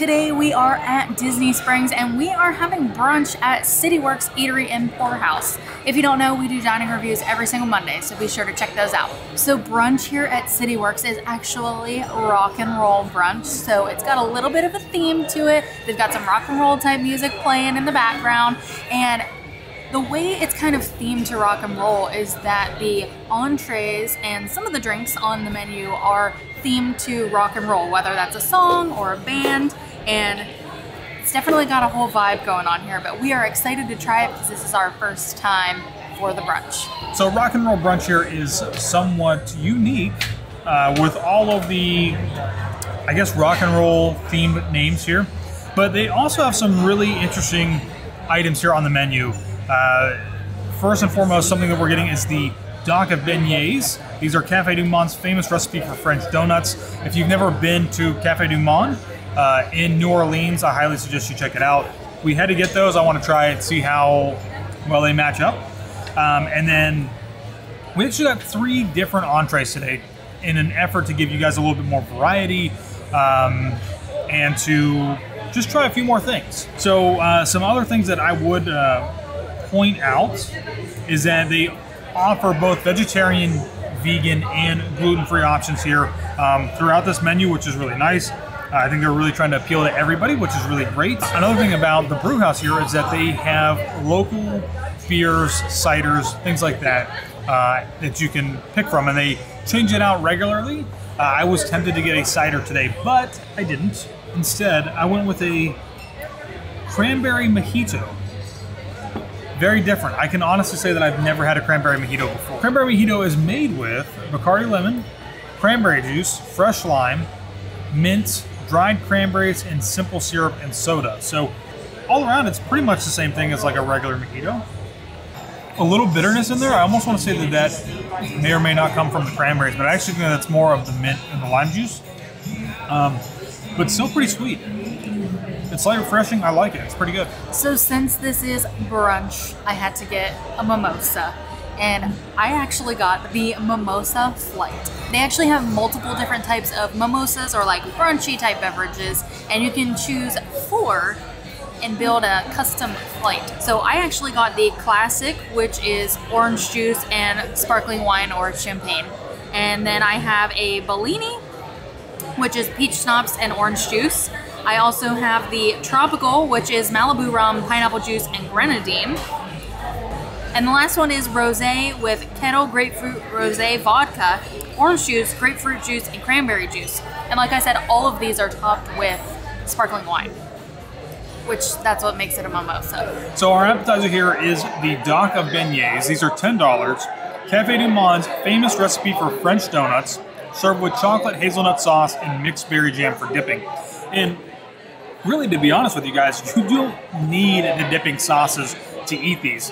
Today we are at Disney Springs and we are having brunch at City Works Eatery and Pour House. If you don't know, we do dining reviews every single Monday, so be sure to check those out. So brunch here at City Works is actually rock and roll brunch, so it's got a little bit of a theme to it. They've got some rock and roll type music playing in the background, and the way it's kind of themed to rock and roll is that the entrees and some of the drinks on the menu are themed to rock and roll, whether that's a song or a band, and it's definitely got a whole vibe going on here, but we are excited to try it because this is our first time for the brunch. So rock and roll brunch here is somewhat unique with all of the, I guess, rock and roll themed names here, but they also have some really interesting items here on the menu. First and foremost, something that we're getting is the Doc-a-Doo beignets. These are Cafe du Monde's famous recipe for French donuts. If you've never been to Cafe du Monde in New Orleans, I highly suggest you check it out. We had to get those. I want to try it, see how well they match up. And then we actually got three different entrees today in an effort to give you guys a little bit more variety and to just try a few more things. So some other things that I would point out is that they offer both vegetarian, vegan, and gluten-free options here throughout this menu, which is really nice. I think they're really trying to appeal to everybody, which is really great. Another thing about the brew house here is that they have local beers, ciders, things like that that you can pick from, and they change it out regularly. I was tempted to get a cider today, but I didn't. Instead, I went with a cranberry mojito. Very different. I can honestly say that I've never had a cranberry mojito before. Cranberry mojito is made with Bacardi lemon, cranberry juice, fresh lime, mint, dried cranberries, and simple syrup and soda. So all around, it's pretty much the same thing as like a regular mojito. A little bitterness in there. I almost want to say that that may or may not come from the cranberries, but I actually think that's more of the mint and the lime juice. But still pretty sweet. It's light refreshing, I like it, it's pretty good. So since this is brunch, I had to get a mimosa. And I actually got the mimosa flight. They actually have multiple different types of mimosas or like brunchy type beverages, and you can choose four and build a custom flight. So I actually got the classic, which is orange juice and sparkling wine or champagne. And then I have a Bellini, which is peach schnapps and orange juice. I also have the tropical, which is Malibu rum, pineapple juice, and grenadine. And the last one is rosé with Kettle grapefruit rosé vodka, orange juice, grapefruit juice, and cranberry juice. And like I said, all of these are topped with sparkling wine, which that's what makes it a mimosa. So our appetizer here is the Doc-a-Doo beignets. These are $10. Cafe du Monde's famous recipe for French donuts, served with chocolate hazelnut sauce and mixed berry jam for dipping. And really, to be honest with you guys, you don't need the dipping sauces to eat these.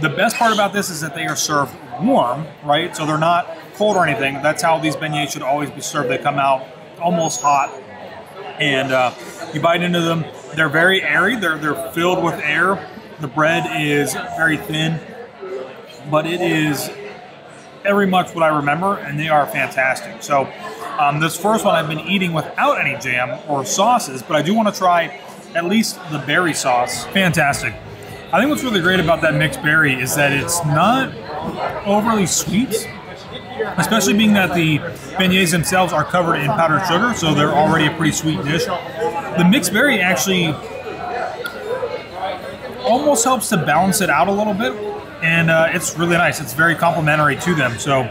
The best part about this is that they are served warm, right? So they're not cold or anything. That's how these beignets should always be served. They come out almost hot, and you bite into them. They're very airy. They're filled with air. The bread is very thin, but it is every much what I remember, and they are fantastic. So this first one I've been eating without any jam or sauces, but I do want to try at least the berry sauce. Fantastic. I think what's really great about that mixed berry is that it's not overly sweet, especially being that the beignets themselves are covered in powdered sugar, so they're already a pretty sweet dish. The mixed berry actually almost helps to balance it out a little bit, and it's really nice. It's very complimentary to them, so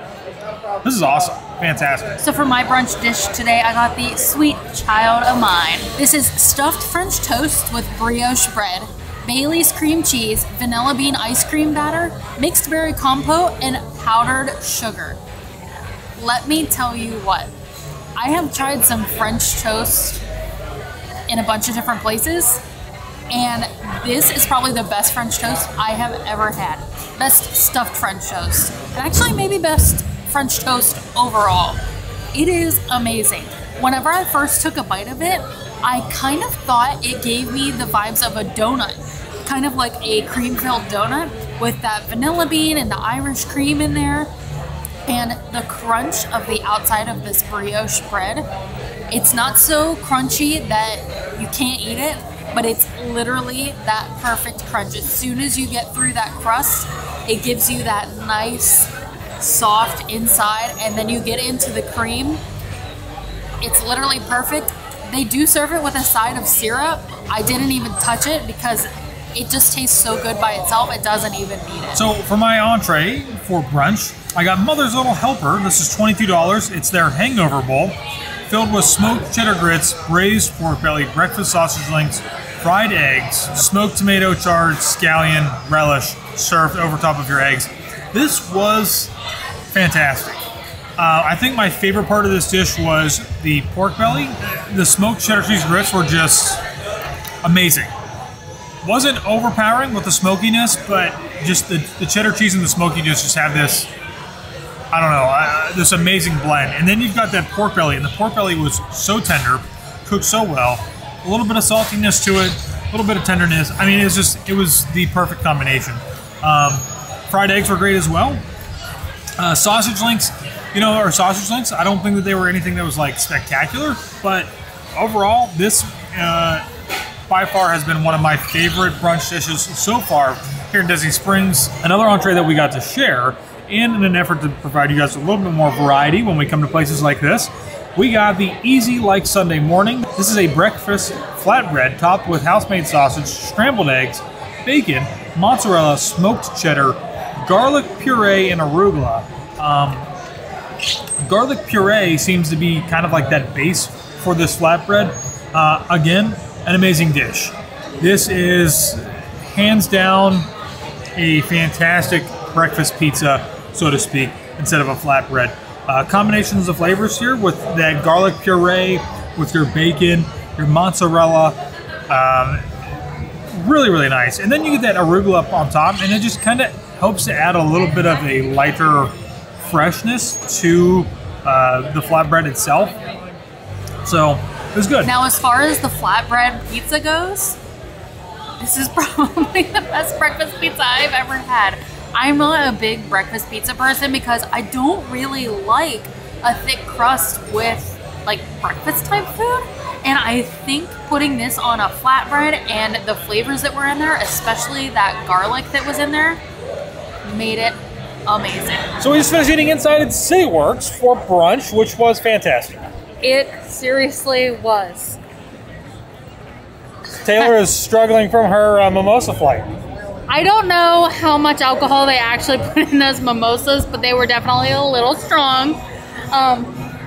this is awesome. Fantastic. So for my brunch dish today, I got the Sweet Child of Mine. This is stuffed French toast with brioche bread, Bailey's cream cheese, vanilla bean ice cream batter, mixed berry compote, and powdered sugar. Let me tell you what, I have tried some French toast in a bunch of different places, and this is probably the best French toast I have ever had. Best stuffed French toast. And actually maybe best French toast overall. It is amazing. Whenever I first took a bite of it, I kind of thought it gave me the vibes of a donut, kind of like a cream-filled donut with that vanilla bean and the Irish cream in there, and the crunch of the outside of this brioche bread It's not so crunchy that you can't eat it, but it's literally that perfect crunch. As soon as you get through that crust, it gives you that nice soft inside, and then you get into the cream. It's literally perfect. They do serve it with a side of syrup. I didn't even touch it because it just tastes so good by itself, it doesn't even need it. So for my entree for brunch, I got Mother's Little Helper. This is $22. It's their hangover bowl, filled with smoked cheddar grits, braised pork belly, breakfast sausage links, fried eggs, smoked tomato, chard, scallion, relish, served over top of your eggs. This was fantastic. I think my favorite part of this dish was the pork belly. The smoked cheddar cheese grits were just amazing. Wasn't overpowering with the smokiness, but just the cheddar cheese and the smokiness just have this, I don't know, this amazing blend. And then you've got that pork belly, and the pork belly was so tender, cooked so well. A little bit of saltiness to it, a little bit of tenderness. I mean, it was the perfect combination. Fried eggs were great as well. Sausage links, I don't think that they were anything that was like spectacular, but overall, this by far has been one of my favorite brunch dishes so far here in Disney Springs. Another entree that we got to share, and in an effort to provide you guys a little bit more variety when we come to places like this, we got the Easy Like Sunday Morning. This is a breakfast flatbread topped with house-made sausage, scrambled eggs, bacon, mozzarella, smoked cheddar, garlic puree, and arugula. Garlic puree seems to be kind of like that base for this flatbread. Again, an amazing dish. This is hands down a fantastic breakfast pizza, so to speak, instead of a flatbread. Combinations of flavors here with that garlic puree, with your bacon, your mozzarella, really, really nice. And then you get that arugula up on top, and it just kind of helps to add a little bit of a lighter freshness to the flatbread itself. So it was good. Now, as far as the flatbread pizza goes, this is probably the best breakfast pizza I've ever had. I'm not a big breakfast pizza person because I don't really like a thick crust with like breakfast type food. And I think putting this on a flatbread and the flavors that were in there, especially that garlic that was in there, made it amazing. So we just finished eating inside at City Works for brunch, which was fantastic. It seriously was. Taylor is struggling from her mimosa flight. I don't know how much alcohol they actually put in those mimosas, but they were definitely a little strong.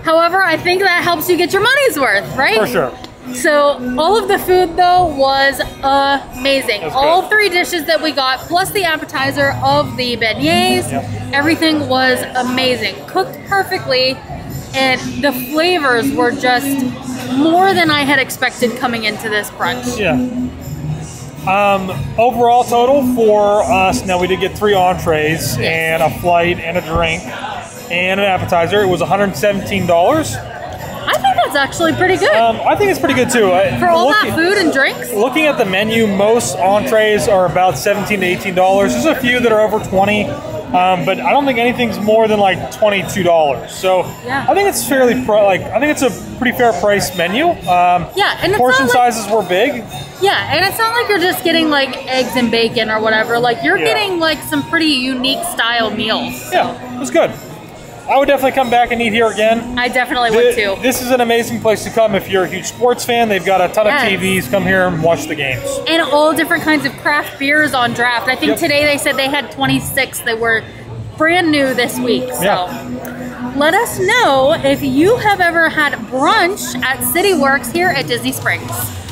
However, I think that helps you get your money's worth, right? For sure. So all of the food, though, was amazing. That's all good. Three dishes that we got, plus the appetizer of the beignets, yep. Everything was amazing. Cooked perfectly, and the flavors were just more than I had expected coming into this brunch. Yeah. Overall total for us, now we did get three entrees and a flight and a drink and an appetizer. It was $117. I think that's actually pretty good. I think it's pretty good too. For all that food and drinks? Looking at the menu, most entrees are about $17 to $18. There's a few that are over $20, but I don't think anything's more than like $22. So yeah. I think it's a pretty fair price menu. Yeah, and portion sizes were big. Yeah, and it's not like you're just getting like eggs and bacon or whatever. Like you're getting like some pretty unique style meals. So. Yeah, it was good. I would definitely come back and eat here again. I definitely would too. This is an amazing place to come if you're a huge sports fan. They've got a ton of TVs. Come here and watch the games. And all different kinds of craft beers on draft. I think today they said they had 26 that were brand new this week. So let us know if you have ever had brunch at City Works here at Disney Springs.